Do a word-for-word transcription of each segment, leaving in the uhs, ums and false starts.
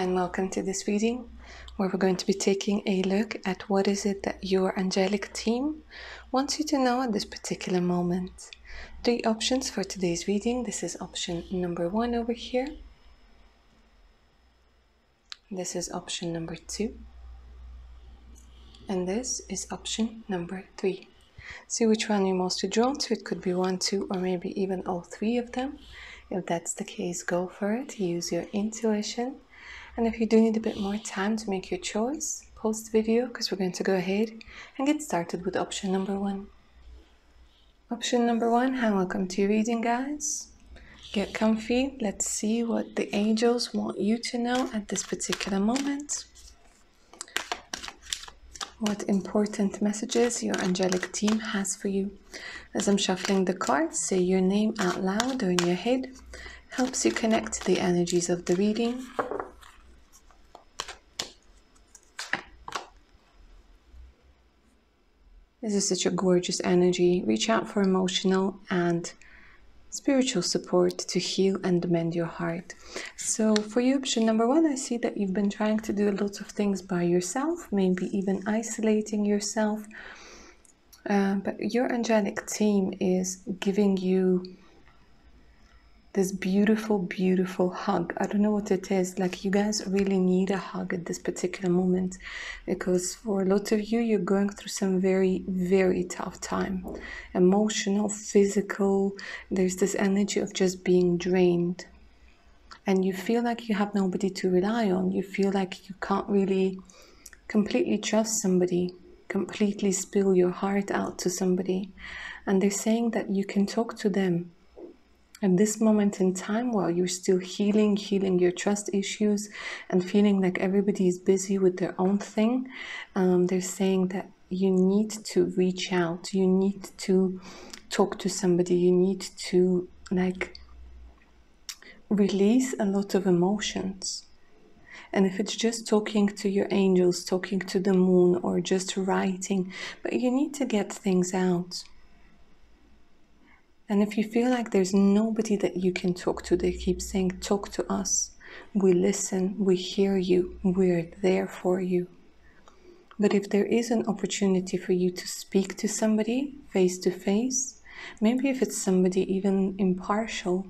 And welcome to this reading, where we're going to be taking a look at what is it that your angelic team wants you to know at this particular moment. Three options for today's reading. This is option number one over here. This is option number two. And this is option number three. See which one you're most drawn to. It could be one, two, or maybe even all three of them. If that's the case, go for it. Use your intuition. And if you do need a bit more time to make your choice, pause the video because we're going to go ahead and get started with option number one. Option number one, hi, welcome to your reading, guys. Get comfy. Let's see what the angels want you to know at this particular moment. What important messages your angelic team has for you. As I'm shuffling the cards, say your name out loud or in your head. Helps you connect to the energies of the reading. This is such a gorgeous energy. Reach out for emotional and spiritual support to heal and mend your heart. So for you, option number one, I see that you've been trying to do a lot of things by yourself, maybe even isolating yourself. Uh, but your angelic team is giving you this beautiful, beautiful hug. I don't know what it is. Like, you guys really need a hug at this particular moment, because for a lot of you, you're going through some very, very tough time. Emotional, physical. There's this energy of just being drained. And you feel like you have nobody to rely on. You feel like you can't really completely trust somebody, completely spill your heart out to somebody. And they're saying that you can talk to them. At this moment in time, while you're still healing, healing your trust issues and feeling like everybody is busy with their own thing, um, they're saying that you need to reach out, you need to talk to somebody, you need to like release a lot of emotions. And if it's just talking to your angels, talking to the moon, or just writing, but you need to get things out. And if you feel like there's nobody that you can talk to, they keep saying, talk to us. We listen, we hear you, we're there for you. But if there is an opportunity for you to speak to somebody face to face, maybe if it's somebody even impartial,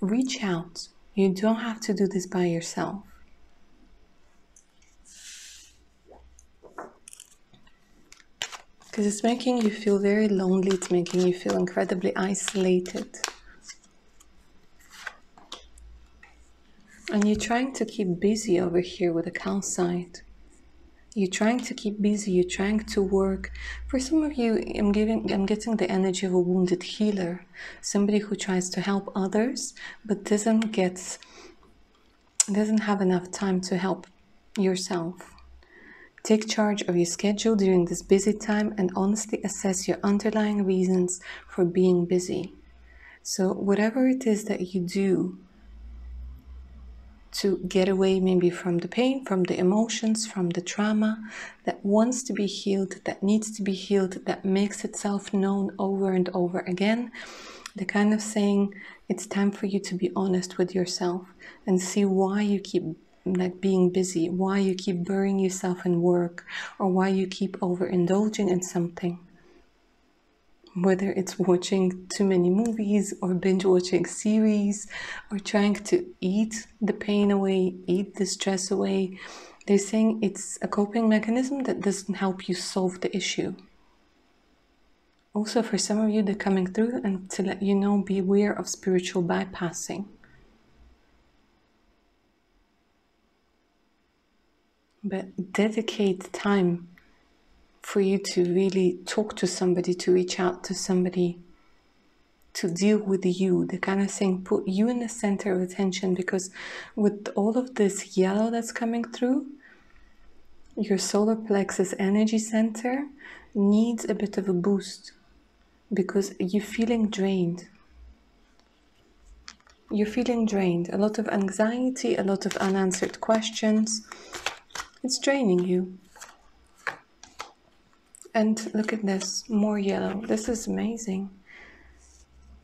reach out. You don't have to do this by yourself. Because it's making you feel very lonely, it's making you feel incredibly isolated. And you're trying to keep busy over here with the calcite. You're trying to keep busy, you're trying to work. For some of you, I'm, giving, I'm getting the energy of a wounded healer. Somebody who tries to help others, but doesn't get, doesn't have enough time to help yourself. Take charge of your schedule during this busy time and honestly assess your underlying reasons for being busy. So whatever it is that you do to get away maybe from the pain, from the emotions, from the trauma that wants to be healed, that needs to be healed, that makes itself known over and over again, they're kind of saying it's time for you to be honest with yourself and see why you keep like being busy, why you keep burying yourself in work, or why you keep overindulging in something. Whether it's watching too many movies or binge watching series or trying to eat the pain away, eat the stress away. They're saying it's a coping mechanism that doesn't help you solve the issue. Also, for some of you, they're coming through and to let you know, beware of spiritual bypassing. But dedicate time for you to really talk to somebody, to reach out to somebody, to deal with you. They're kind of saying, put you in the center of attention, because with all of this yellow that's coming through, your solar plexus energy center needs a bit of a boost because you're feeling drained. You're feeling drained. A lot of anxiety, a lot of unanswered questions. It's draining you. And look at this, more yellow. This is amazing.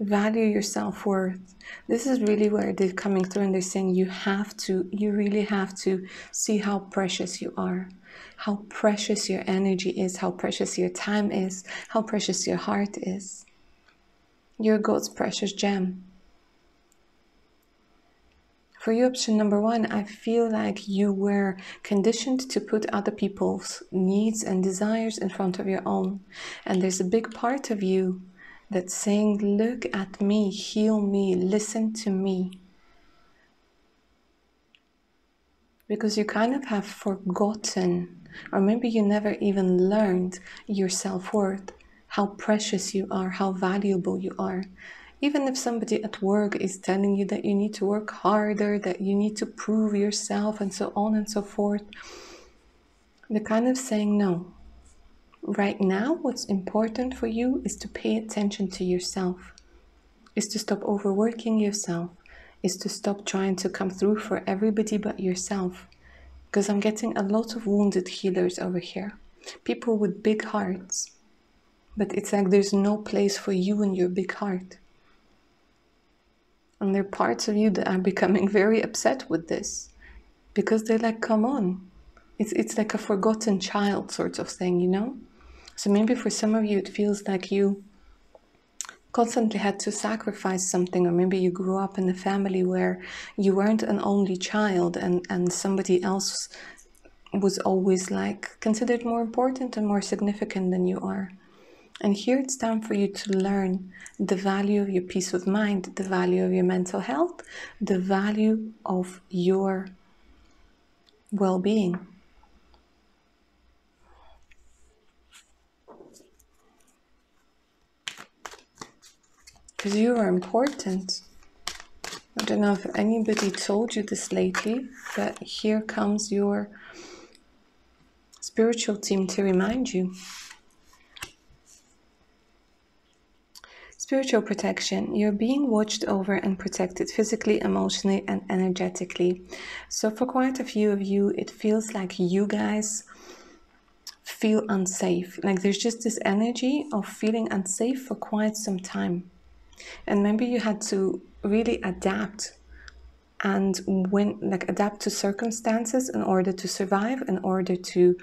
Value your self-worth. This is really where they're coming through, and they're saying you have to, you really have to see how precious you are, how precious your energy is, how precious your time is, how precious your heart is. You're God's precious gem. For you, option number one, I feel like you were conditioned to put other people's needs and desires in front of your own. And there's a big part of you that's saying, look at me, heal me, listen to me. Because you kind of have forgotten, or maybe you never even learned your self-worth, how precious you are, how valuable you are. Even if somebody at work is telling you that you need to work harder, that you need to prove yourself, and so on and so forth, they're kind of saying no. Right now, what's important for you is to pay attention to yourself, is to stop overworking yourself, is to stop trying to come through for everybody but yourself. Because I'm getting a lot of wounded healers over here, people with big hearts, but it's like there's no place for you and your big heart. And there are parts of you that are becoming very upset with this, because they're like, come on, it's, it's like a forgotten child sort of thing, you know? So maybe for some of you, it feels like you constantly had to sacrifice something, or maybe you grew up in a family where you weren't an only child, and, and somebody else was always like considered more important and more significant than you are. And here it's time for you to learn the value of your peace of mind, the value of your mental health, the value of your well-being. Because you are important. I don't know if anybody told you this lately, but here comes your spiritual team to remind you. Spiritual protection. You're being watched over and protected physically, emotionally, and energetically. So for quite a few of you, it feels like you guys feel unsafe. Like there's just this energy of feeling unsafe for quite some time. And maybe you had to really adapt and when, like adapt to circumstances in order to survive, in order to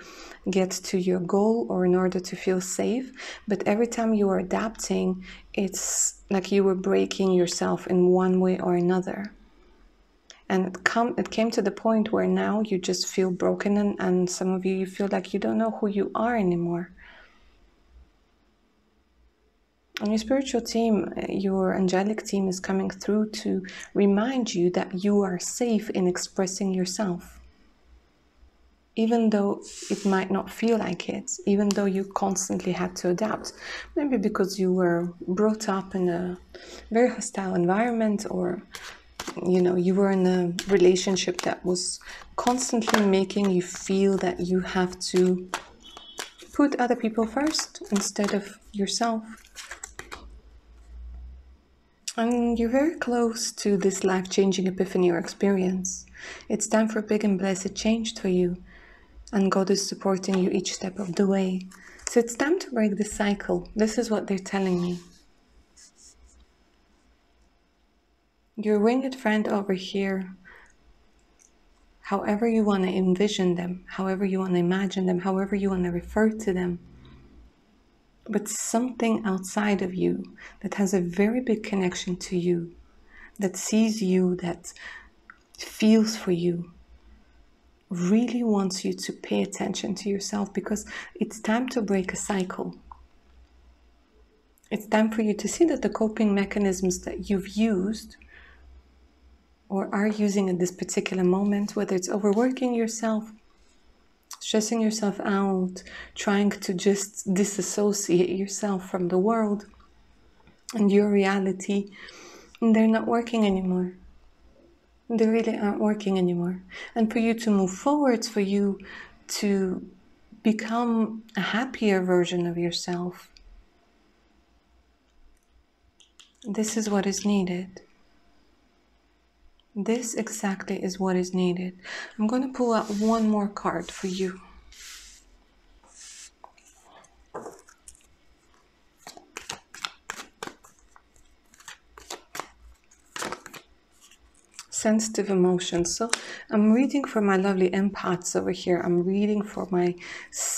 get to your goal, or in order to feel safe. But every time you are adapting, it's like you were breaking yourself in one way or another. And it, come, it came to the point where now you just feel broken, and, and some of you, you feel like you don't know who you are anymore. And your spiritual team, your angelic team, is coming through to remind you that you are safe in expressing yourself. Even though it might not feel like it, even though you constantly had to adapt. Maybe because you were brought up in a very hostile environment, or, you know, you were in a relationship that was constantly making you feel that you have to put other people first instead of yourself. And you're very close to this life-changing epiphany or experience. It's time for big and blessed change for you. And God is supporting you each step of the way. So it's time to break the cycle. This is what they're telling me. Your winged friend over here, however you want to envision them, however you want to imagine them, however you want to refer to them, but something outside of you that has a very big connection to you, that sees you, that feels for you, really wants you to pay attention to yourself, because it's time to break a cycle. It's time for you to see that the coping mechanisms that you've used or are using at this particular moment, whether it's overworking yourself, stressing yourself out, trying to just disassociate yourself from the world and your reality, and they're not working anymore. They really aren't working anymore. And for you to move forward, for you to become a happier version of yourself, this is what is needed. This exactly is what is needed. I'm going to pull out one more card for you. sensitive emotions. So I'm reading for my lovely empaths over here. I'm reading for my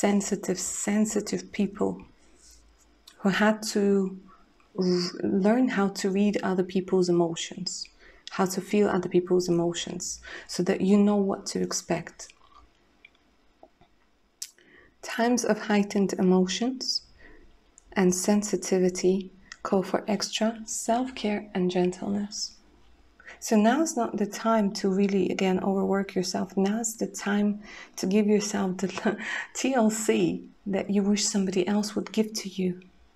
sensitive, sensitive people who had to learn how to read other people's emotions, how to feel other people's emotions, so that you know what to expect. Times of heightened emotions and sensitivity call for extra self-care and gentleness. So now's not the time to really, again, overwork yourself. Now's the time to give yourself the T L C that you wish somebody else would give to you,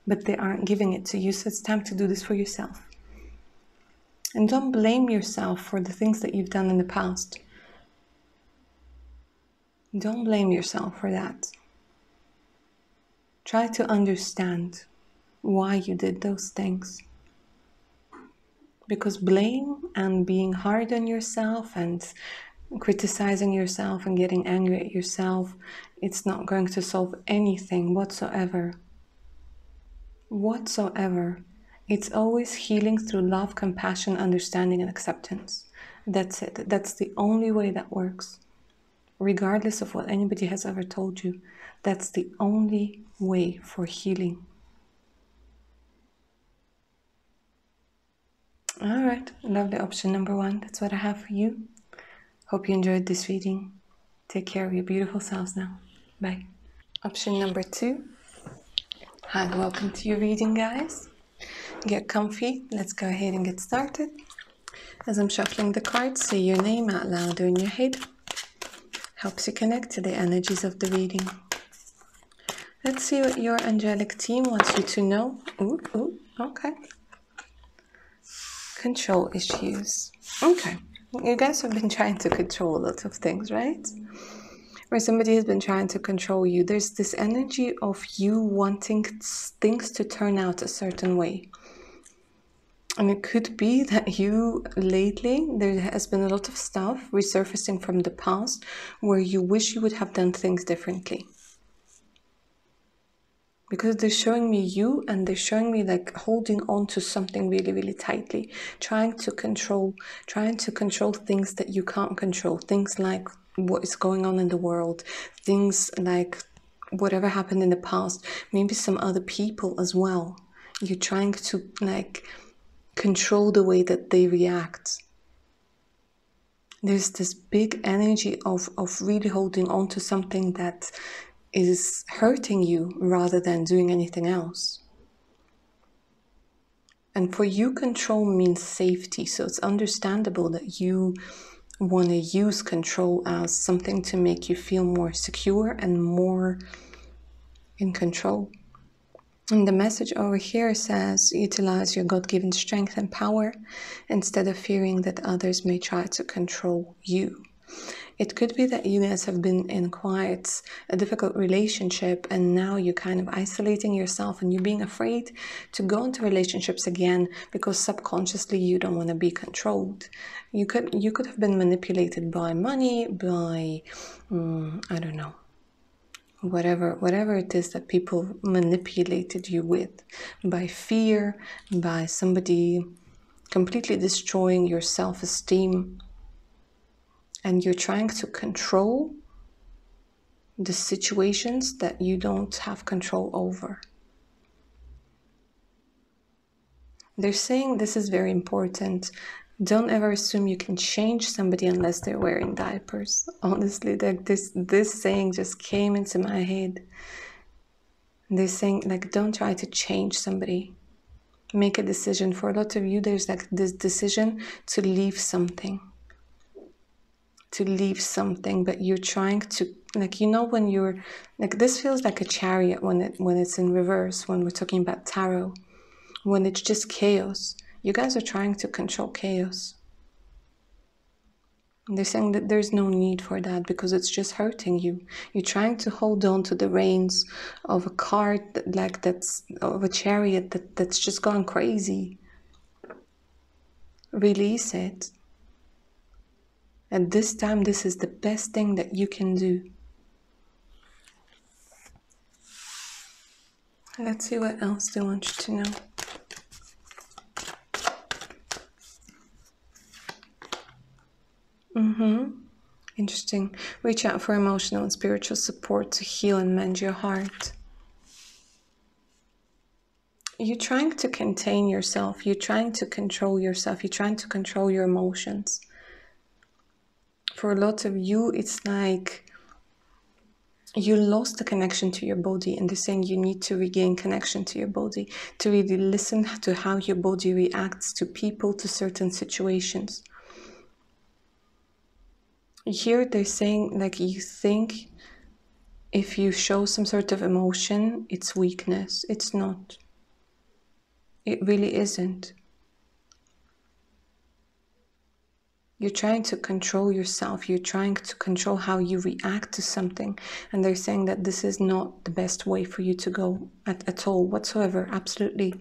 but they aren't giving it to you. So it's time to do this for yourself. And don't blame yourself for the things that you've done in the past. Don't blame yourself for that. Try to understand why you did those things. Because blame and being hard on yourself and criticizing yourself and getting angry at yourself, it's not going to solve anything whatsoever. Whatsoever. It's always healing through love, compassion, understanding, and acceptance. That's it. That's the only way that works. Regardless of what anybody has ever told you, that's the only way for healing. All right, lovely option number one. That's what I have for you. Hope you enjoyed this reading. Take care of your beautiful selves now. Bye. Option number two. Hi, welcome to your reading, guys. Get comfy. Let's go ahead and get started. As I'm shuffling the cards, say your name out loud or in your head. Helps you connect to the energies of the reading. Let's see what your angelic team wants you to know. Ooh, ooh, okay. Control issues. Okay. You guys have been trying to control a lot of things, right? Or somebody has been trying to control you. There's this energy of you wanting things to turn out a certain way. And it could be that you lately, there has been a lot of stuff resurfacing from the past where you wish you would have done things differently. Because they're showing me you, and they're showing me like holding on to something really, really tightly, trying to control, trying to control things that you can't control. Things like what is going on in the world, things like whatever happened in the past, maybe some other people as well. You're trying to like control the way that they react. There's this big energy of, of really holding on to something that is hurting you rather than doing anything else. And for you, control means safety. So it's understandable that you want to use control as something to make you feel more secure and more in control. And the message over here says, utilize your God-given strength and power instead of fearing that others may try to control you. It could be that you guys have been in quite a difficult relationship, and now you're kind of isolating yourself and you're being afraid to go into relationships again because subconsciously you don't want to be controlled. You could, you could have been manipulated by money, by, um, I don't know, whatever, whatever it is that people manipulated you with, by fear, by somebody completely destroying your self-esteem. And you're trying to control the situations that you don't have control over. They're saying this is very important. Don't ever assume you can change somebody unless they're wearing diapers. Honestly, like this, this saying just came into my head. They're saying, like, don't try to change somebody. Make a decision. For a lot of you, there's like this decision to leave something. to leave something, but you're trying to, like, you know, when you're, like, this feels like a chariot when it when it's in reverse, when we're talking about tarot, when it's just chaos. You guys are trying to control chaos. And they're saying that there's no need for that because it's just hurting you. You're trying to hold on to the reins of a cart, that, like, that's, of a chariot that, that's just gone crazy. Release it. At this time, this is the best thing that you can do. Let's see what else they want you to know. Mm-hmm. Interesting. Reach out for emotional and spiritual support to heal and mend your heart. You're trying to contain yourself. You're trying to control yourself. You're trying to control your emotions. For a lot of you, it's like you lost the connection to your body, and they're saying you need to regain connection to your body, to really listen to how your body reacts to people, to certain situations. Here they're saying, like, you think if you show some sort of emotion, it's weakness. It's not. It really isn't. You're trying to control yourself. You're trying to control how you react to something. And they're saying that this is not the best way for you to go at, at all, whatsoever. Absolutely.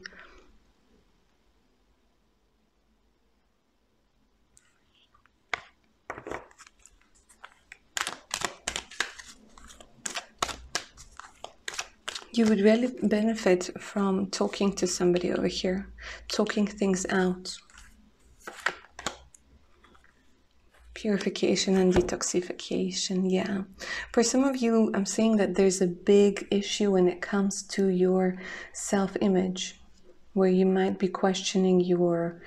You would really benefit from talking to somebody over here, talking things out. Purification and detoxification, yeah. For some of you, I'm seeing that there's a big issue when it comes to your self-image, where you might be questioning your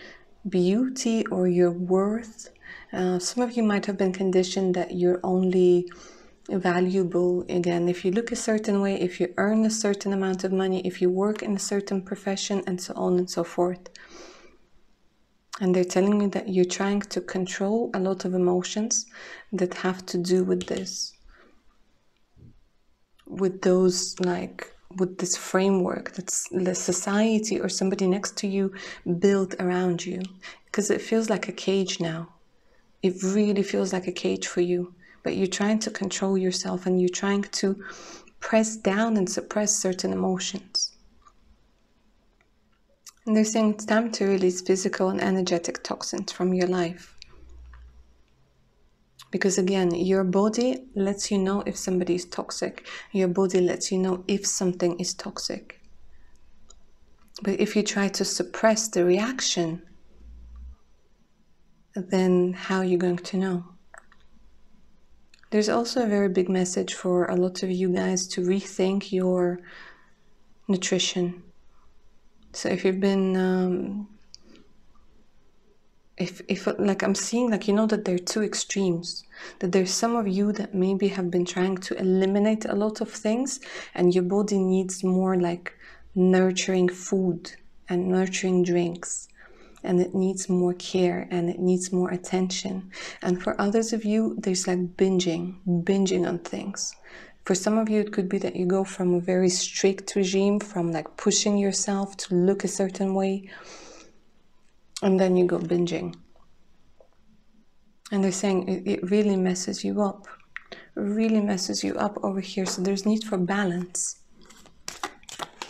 beauty or your worth. Uh, some of you might have been conditioned that you're only valuable, again, if you look a certain way, if you earn a certain amount of money, if you work in a certain profession, and so on and so forth. And they're telling me that you're trying to control a lot of emotions that have to do with this, with those, like, with this framework that's the society or somebody next to you built around you. Because it feels like a cage now. It really feels like a cage for you. But you're trying to control yourself, and you're trying to press down and suppress certain emotions. And they're saying it's time to release physical and energetic toxins from your life. Because again, your body lets you know if somebody is toxic. Your body lets you know if something is toxic. But if you try to suppress the reaction, then how are you going to know? There's also a very big message for a lot of you guys to rethink your nutrition. So if you've been, um, if, if like I'm seeing, like, you know that there are two extremes, that there's some of you that maybe have been trying to eliminate a lot of things, and your body needs more like nurturing food and nurturing drinks, and it needs more care and it needs more attention. And for others of you, there's like binging, binging on things. For some of you, it could be that you go from a very strict regime, from like pushing yourself to look a certain way, and then you go binging. And they're saying it really messes you up, it really messes you up over here. So there's need for balance.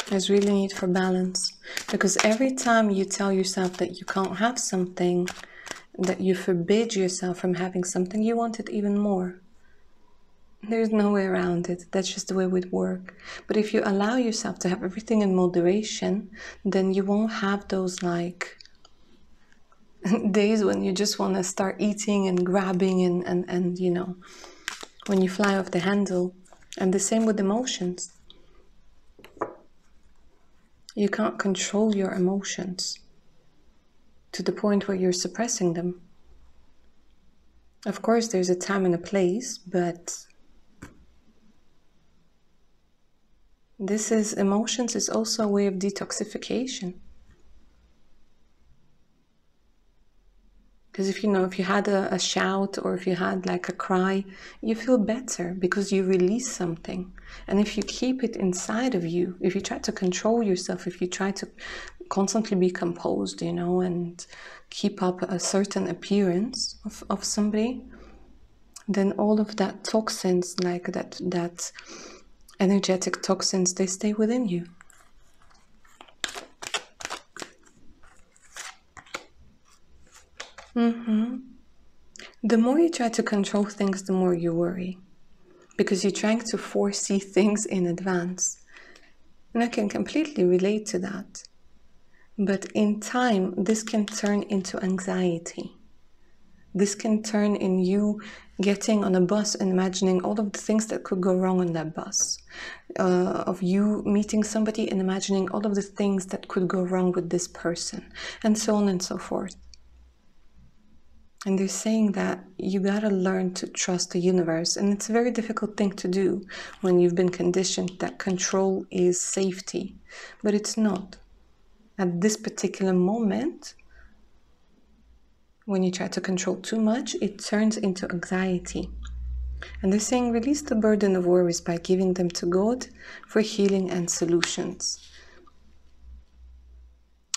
There's really need for balance. Because every time you tell yourself that you can't have something, that you forbid yourself from having something, you want it even more. There's no way around it. That's just the way it would work. But if you allow yourself to have everything in moderation, then you won't have those like days when you just want to start eating and grabbing and, and, and, you know, when you fly off the handle. And the same with emotions. You can't control your emotions to the point where you're suppressing them. Of course, there's a time and a place, but this is, emotions is also a way of detoxification. Because if you know, if you had a, a shout, or if you had like a cry, you feel better because you release something. And if you keep it inside of you, if you try to control yourself, if you try to constantly be composed, you know, and keep up a certain appearance of, of somebody, then all of that toxins, like that, that energetic toxins, they stay within you. Mm-hmm. The more you try to control things, the more you worry. Because you're trying to foresee things in advance. And I can completely relate to that. But in time, this can turn into anxiety. This can turn in you getting on a bus and imagining all of the things that could go wrong on that bus, uh, of you meeting somebody and imagining all of the things that could go wrong with this person, and so on and so forth. And they're saying that you gotta learn to trust the universe, and it's a very difficult thing to do when you've been conditioned that control is safety, but it's not. At this particular moment, when you try to control too much, it turns into anxiety. And they're saying release the burden of worries by giving them to God for healing and solutions.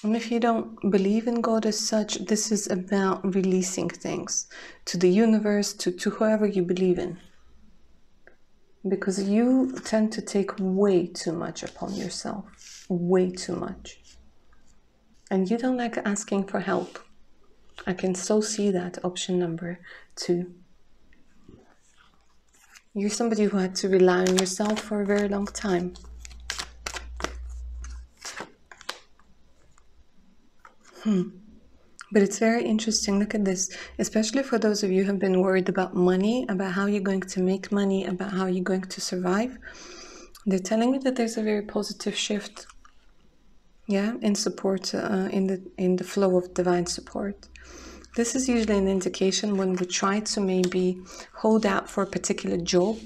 And if you don't believe in God as such, this is about releasing things to the universe, to, to whoever you believe in. Because you tend to take way too much upon yourself, way too much. And you don't like asking for help. I can so see that, option number two. You're somebody who had to rely on yourself for a very long time. Hmm. But it's very interesting, look at this, especially for those of you who have been worried about money, about how you're going to make money, about how you're going to survive. They're telling you that there's a very positive shift, yeah, in support, uh, in the in the flow of divine support. This is usually an indication when we try to maybe hold out for a particular job,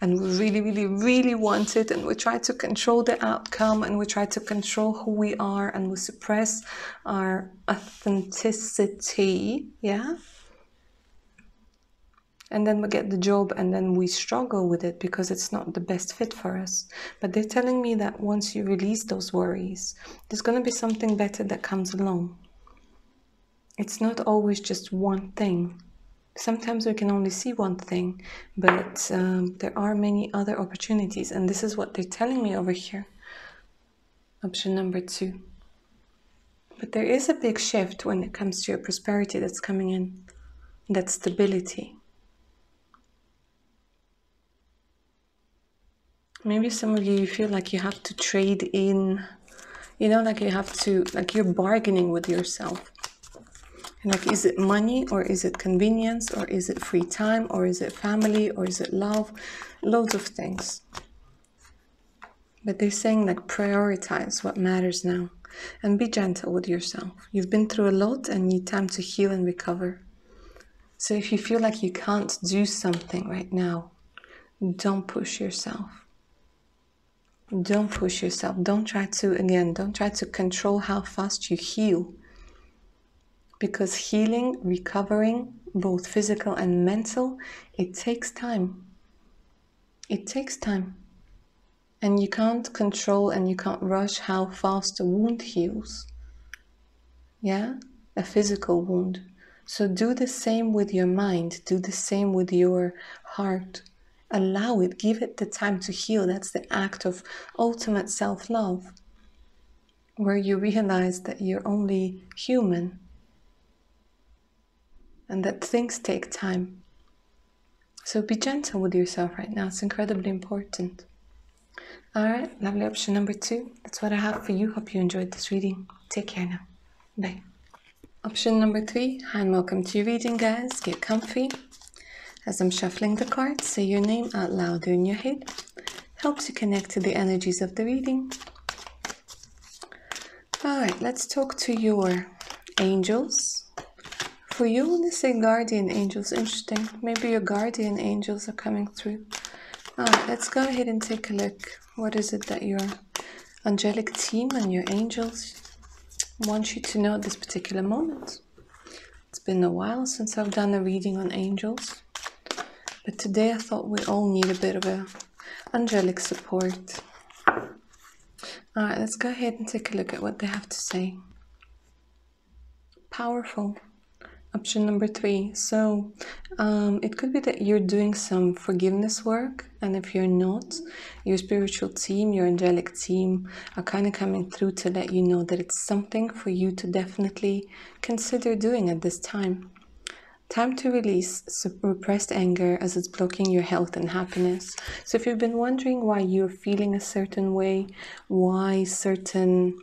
and we really, really, really want it, and we try to control the outcome, and we try to control who we are, and we suppress our authenticity, yeah? And then we get the job, and then we struggle with it because it's not the best fit for us. But they're telling me that once you release those worries, there's going to be something better that comes along. It's not always just one thing. Sometimes we can only see one thing, but um, there are many other opportunities, and this is what they're telling me over here, option number two. But there is a big shift when it comes to your prosperity that's coming in, that stability. Maybe some of you, you feel like you have to trade in, you know, like you have to, like you're bargaining with yourself. Like, is it money, or is it convenience, or is it free time, or is it family, or is it love? Loads of things. But they're saying, like, prioritize what matters now and be gentle with yourself. You've been through a lot and need time to heal and recover. So if you feel like you can't do something right now, don't push yourself. Don't push yourself. Don't try to, again, don't try to control how fast you heal. Because healing, recovering, both physical and mental, it takes time. It takes time. And you can't control and you can't rush how fast a wound heals. Yeah? A physical wound. So do the same with your mind. Do the same with your heart. Allow it. Give it the time to heal. That's the act of ultimate self-love. Where you realize that you're only human. And that things take time. So be gentle with yourself right now. It's incredibly important. All right, lovely, option number two. That's what I have for you. Hope you enjoyed this reading. Take care now. Bye. Option number three. Hi and welcome to your reading, guys. Get comfy. As I'm shuffling the cards, say your name out loud in your head. Helps you connect to the energies of the reading. All right, let's talk to your angels. For you, when they say guardian angels, interesting. Maybe your guardian angels are coming through. Alright, let's go ahead and take a look. What is it that your angelic team and your angels want you to know at this particular moment? It's been a while since I've done a reading on angels. But today I thought we all need a bit of a angelic support. Alright, let's go ahead and take a look at what they have to say. Powerful. Option number three. So um, it could be that you're doing some forgiveness work, and if you're not, your spiritual team, your angelic team are kind of coming through to let you know that it's something for you to definitely consider doing at this time. Time to release repressed anger as it's blocking your health and happiness. So if you've been wondering why you're feeling a certain way, why certain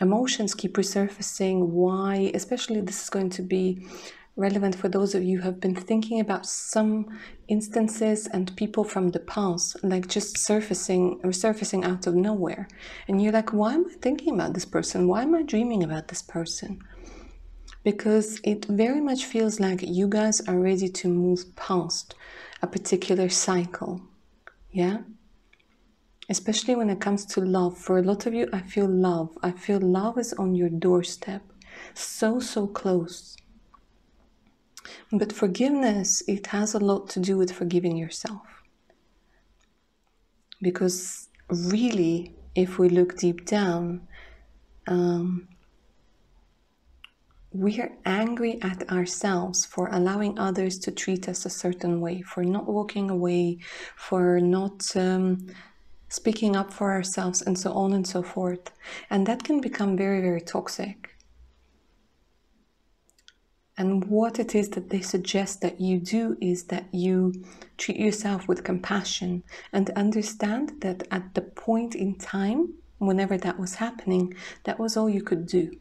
emotions keep resurfacing, why, especially this is going to be relevant for those of you who have been thinking about some instances and people from the past, like just surfacing, resurfacing out of nowhere. And you're like, why am I thinking about this person? Why am I dreaming about this person? Because it very much feels like you guys are ready to move past a particular cycle, yeah? Especially when it comes to love. For a lot of you, I feel love. I feel love is on your doorstep. So, so close. But forgiveness, it has a lot to do with forgiving yourself. Because really, if we look deep down, um, we're angry at ourselves for allowing others to treat us a certain way, for not walking away, for not um, speaking up for ourselves, and so on and so forth. And that can become very, very toxic. And what it is that they suggest that you do is that you treat yourself with compassion and understand that at the point in time, whenever that was happening, that was all you could do.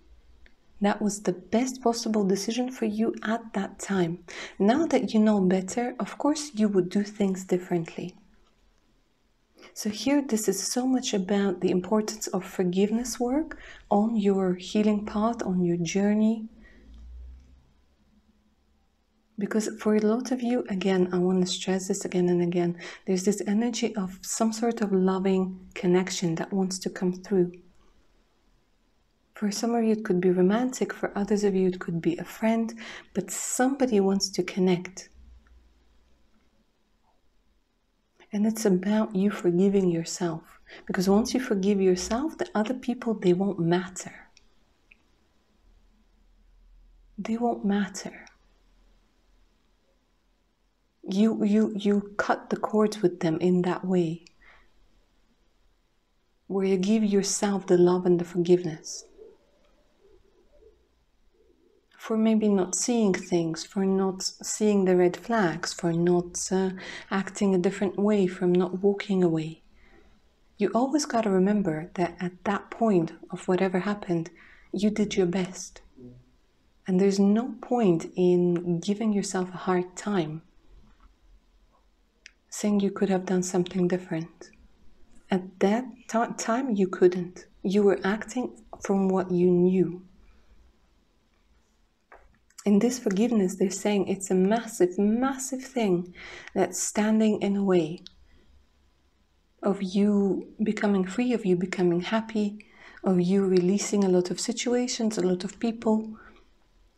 That was the best possible decision for you at that time. Now that you know better, of course, you would do things differently. So here, this is so much about the importance of forgiveness work on your healing path, on your journey. Because for a lot of you, again, I want to stress this again and again, there's this energy of some sort of loving connection that wants to come through. For some of you, it could be romantic. For others of you, it could be a friend. But somebody wants to connect. And it's about you forgiving yourself. Because once you forgive yourself, the other people, they won't matter. They won't matter. You, you, you cut the cords with them in that way. Where you give yourself the love and the forgiveness. For maybe not seeing things, for not seeing the red flags, for not uh, acting a different way, from not walking away. You always got to remember that at that point of whatever happened, you did your best. And there's no point in giving yourself a hard time, saying you could have done something different. At that time, you couldn't. You were acting from what you knew. In this forgiveness, they're saying it's a massive, massive thing that's standing in the way of you becoming free, of you becoming happy, of you releasing a lot of situations, a lot of people,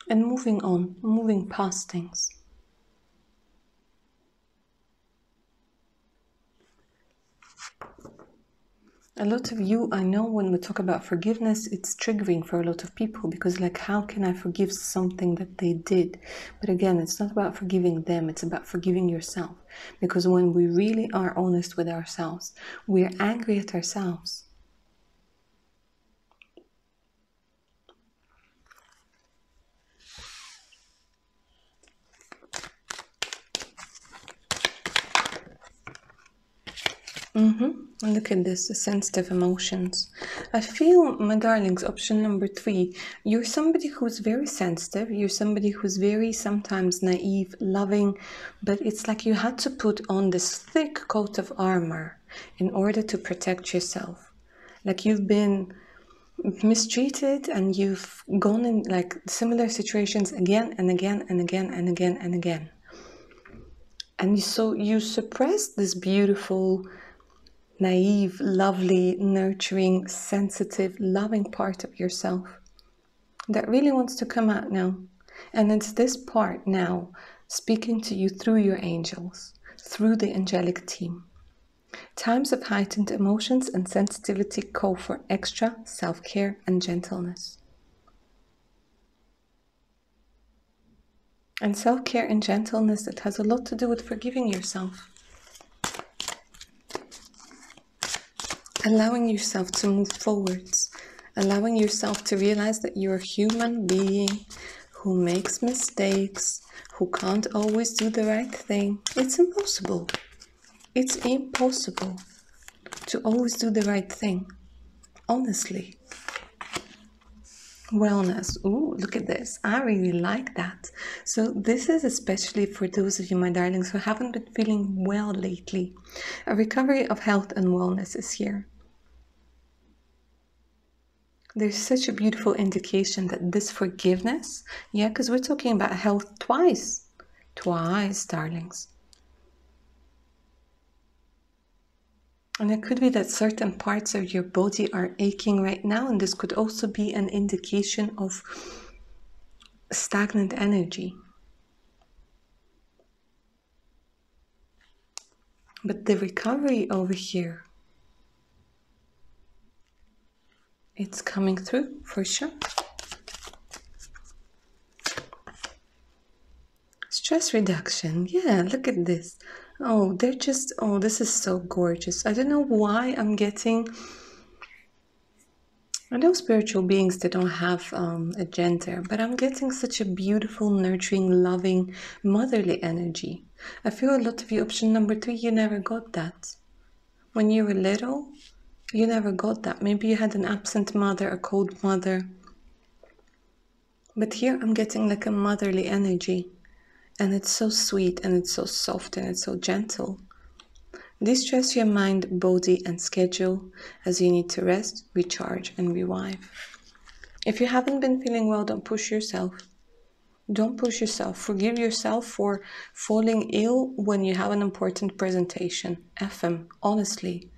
and moving on, moving past things. A lot of you, I know when we talk about forgiveness, it's triggering for a lot of people because like, how can I forgive something that they did? But again, it's not about forgiving them, it's about forgiving yourself. Because when we really are honest with ourselves, we're angry at ourselves. Mm-hmm. Look at this, the sensitive emotions. I feel, my darlings, option number three, you're somebody who's very sensitive, you're somebody who's very sometimes naive, loving, but it's like you had to put on this thick coat of armor in order to protect yourself. Like you've been mistreated and you've gone in like similar situations again and again and again and again and again. And so you suppress this beautiful, naive, lovely, nurturing, sensitive, loving part of yourself that really wants to come out now. And it's this part now speaking to you through your angels, through the angelic team. Times of heightened emotions and sensitivity call for extra self-care and gentleness. And self-care and gentleness, that has a lot to do with forgiving yourself. Allowing yourself to move forwards, allowing yourself to realize that you're a human being who makes mistakes, who can't always do the right thing. It's impossible. It's impossible to always do the right thing, honestly. Wellness. Ooh, look at this. I really like that. So this is especially for those of you, my darlings, who haven't been feeling well lately. A recovery of health and wellness is here. There's such a beautiful indication that this forgiveness, yeah, because we're talking about health twice. Twice, darlings. And it could be that certain parts of your body are aching right now, and this could also be an indication of stagnant energy. But the recovery over here, it's coming through for sure. Stress reduction, yeah, look at this. Oh, they're just, oh, this is so gorgeous. I don't know why I'm getting, I know spiritual beings, they don't have um, a gender, but I'm getting such a beautiful, nurturing, loving, motherly energy. I feel a lot of you, option number three, you never got that. When you were little, you never got that. Maybe you had an absent mother, a cold mother. But here I'm getting like a motherly energy. And it's so sweet, and it's so soft, and it's so gentle. Distress your mind, body, and schedule as you need to rest, recharge, and revive. If you haven't been feeling well, don't push yourself. Don't push yourself. Forgive yourself for falling ill when you have an important presentation. F them, honestly.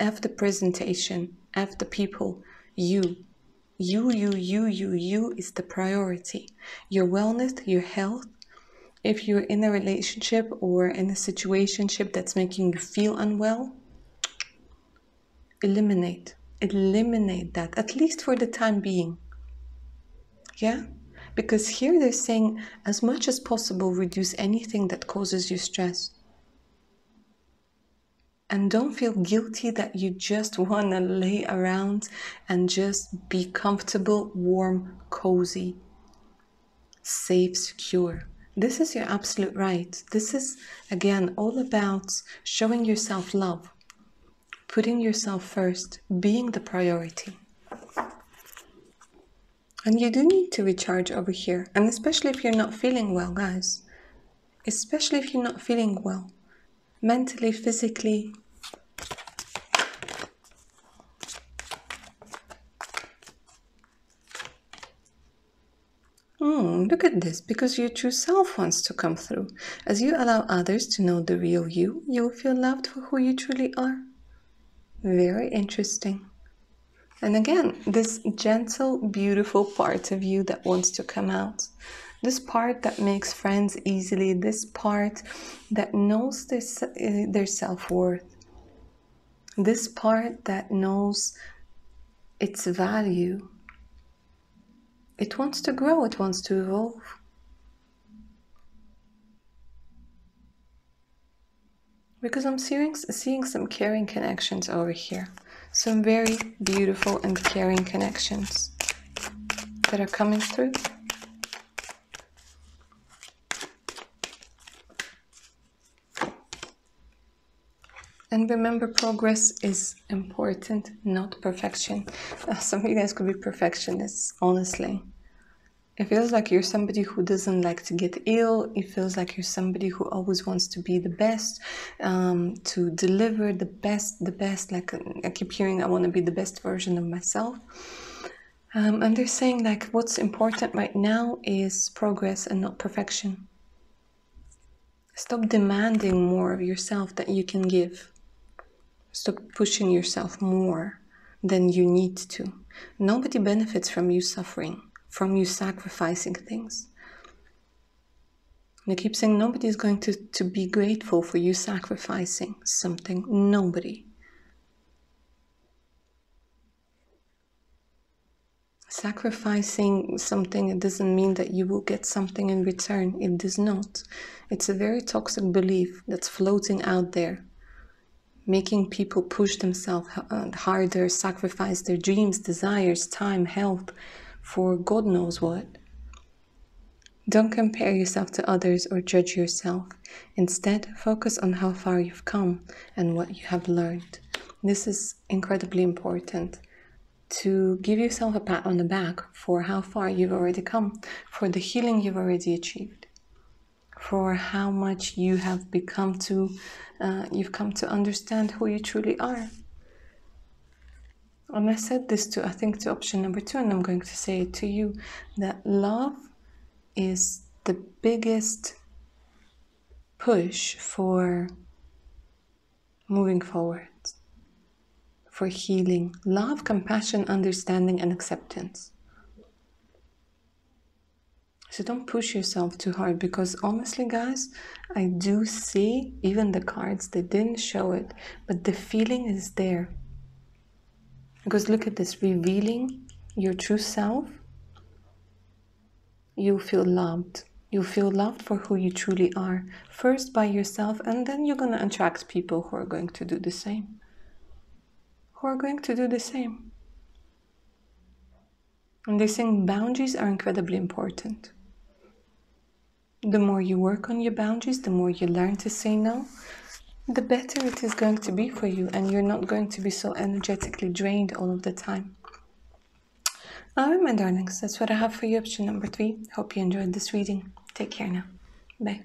F the presentation. F the people. You. You, you, you, you, you is the priority. Your wellness, your health. If you're in a relationship or in a situationship that's making you feel unwell, eliminate, eliminate that, at least for the time being. Yeah? Because here they're saying, as much as possible, reduce anything that causes you stress. And don't feel guilty that you just want to lay around and just be comfortable, warm, cozy, safe, secure. This is your absolute right. This is, again, all about showing yourself love, putting yourself first, being the priority. And you do need to recharge over here, and especially if you're not feeling well, guys. Especially if you're not feeling well, mentally, physically. Mm, look at this, because your true self wants to come through. As you allow others to know the real you, you'll feel loved for who you truly are. Very interesting. And again, this gentle, beautiful part of you that wants to come out. This part that makes friends easily. This part that knows their, their self-worth. This part that knows its value. It wants to grow, it wants to evolve. Because I'm seeing, seeing some caring connections over here. Some very beautiful and caring connections that are coming through. And remember, progress is important, not perfection. Uh, some of you guys could be perfectionists, honestly. It feels like you're somebody who doesn't like to get ill. It feels like you're somebody who always wants to be the best, um, to deliver the best, the best. Like I keep hearing, I want to be the best version of myself. Um, and they're saying like, what's important right now is progress and not perfection. Stop demanding more of yourself than you can give. Stop pushing yourself more than you need to. Nobody benefits from you suffering, from you sacrificing things. And I keep saying nobody is going to, to be grateful for you sacrificing something. Nobody. Sacrificing something, it doesn't mean that you will get something in return. It does not. It's a very toxic belief that's floating out there. Making people push themselves harder, sacrifice their dreams, desires, time, health, for God knows what. Don't compare yourself to others or judge yourself. Instead, focus on how far you've come and what you have learned. This is incredibly important. to give yourself a pat on the back for how far you've already come, for the healing you've already achieved, for how much you have become to, uh, you've come to understand who you truly are. And I said this to, I think, to option number two, and I'm going to say it to you, that love is the biggest push for moving forward, for healing. Love, compassion, understanding, and acceptance. So don't push yourself too hard, because honestly, guys, I do see, even the cards, they didn't show it, but the feeling is there. Because look at this, revealing your true self, you feel loved. You feel loved for who you truly are, first by yourself, and then you're going to attract people who are going to do the same. Who are going to do the same. And they're saying boundaries are incredibly important. The more you work on your boundaries, the more you learn to say no, the better it is going to be for you, and you're not going to be so energetically drained all of the time. All right, my darlings, that's what I have for you, option number three. Hope you enjoyed this reading. Take care now. Bye.